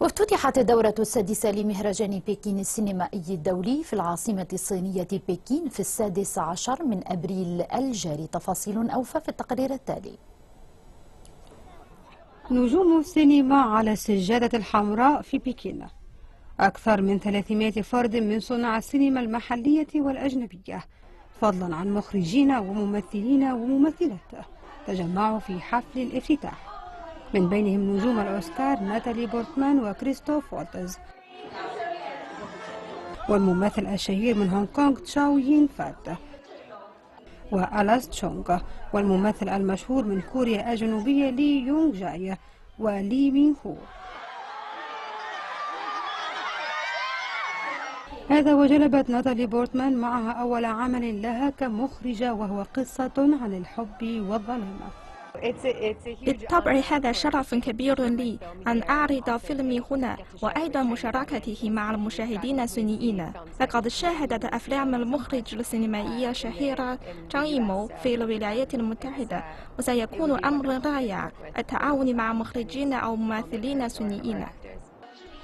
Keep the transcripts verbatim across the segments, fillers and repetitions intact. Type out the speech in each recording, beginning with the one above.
وافتتحت الدورة السادسة لمهرجان بكين السينمائي الدولي في العاصمة الصينية بكين في السادس عشر من أبريل الجاري. تفاصيل أوفى في التقرير التالي. نجوم السينما على السجادة الحمراء في بكين. أكثر من ثلاثمائة فرد من صناع السينما المحلية والأجنبية فضلا عن مخرجين وممثلين وممثلات تجمعوا في حفل الافتتاح، من بينهم نجوم الأوسكار ناتالي بورتمان وكريستوف والتز، والممثل الشهير من هونغ كونغ تشاو يين فات وألاس تشونغ، والممثل المشهور من كوريا الجنوبية لي يونغ جاي ولي مين هو. هذا وجلبت ناتالي بورتمان معها أول عمل لها كمخرجة، وهو قصة عن الحب والظلام. بالطبع هذا شرف كبير لي أن أعرض فيلمي هنا، وأيضا مشاركته مع المشاهدين الصينيين. لقد شاهدت أفلام المخرج السينمائي الشهير تشانغ ييمو في الولايات المتحدة، وسيكون أمر رائع التعاون مع مخرجين أو ممثلين صينيين.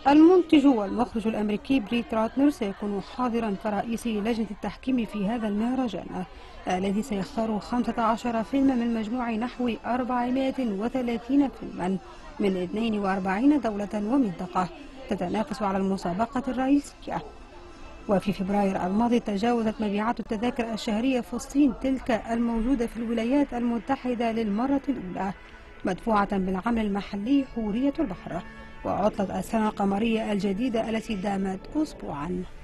المنتج والمخرج الأمريكي بريت راتنر سيكون حاضرا كرئيس لجنة التحكيم في هذا المهرجان الذي سيختار خمسة عشر فيلما من مجموع نحو أربعمائة وثلاثين فيلما من اثنتين وأربعين دولة ومنطقة تتنافس على المسابقة الرئيسية. وفي فبراير الماضي تجاوزت مبيعات التذاكر الشهرية في الصين تلك الموجودة في الولايات المتحدة للمرة الأولى، مدفوعة بالعمل المحلي حوريه البحر وعطلة السنة القمرية الجديدة التي دامت أسبوعاً.